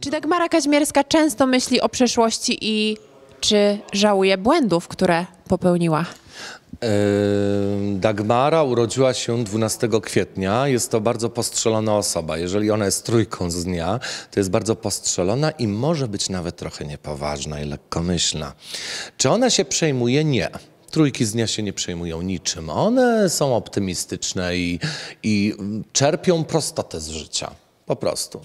Czy Dagmara Kaźmierska często myśli o przeszłości i czy żałuje błędów, które popełniła? Dagmara urodziła się 12 kwietnia. Jest to bardzo postrzelona osoba. Jeżeli ona jest trójką z dnia, to jest bardzo postrzelona i może być nawet trochę niepoważna i lekkomyślna. Czy ona się przejmuje? Nie. Trójki z dnia się nie przejmują niczym. One są optymistyczne i czerpią prostotę z życia. Po prostu.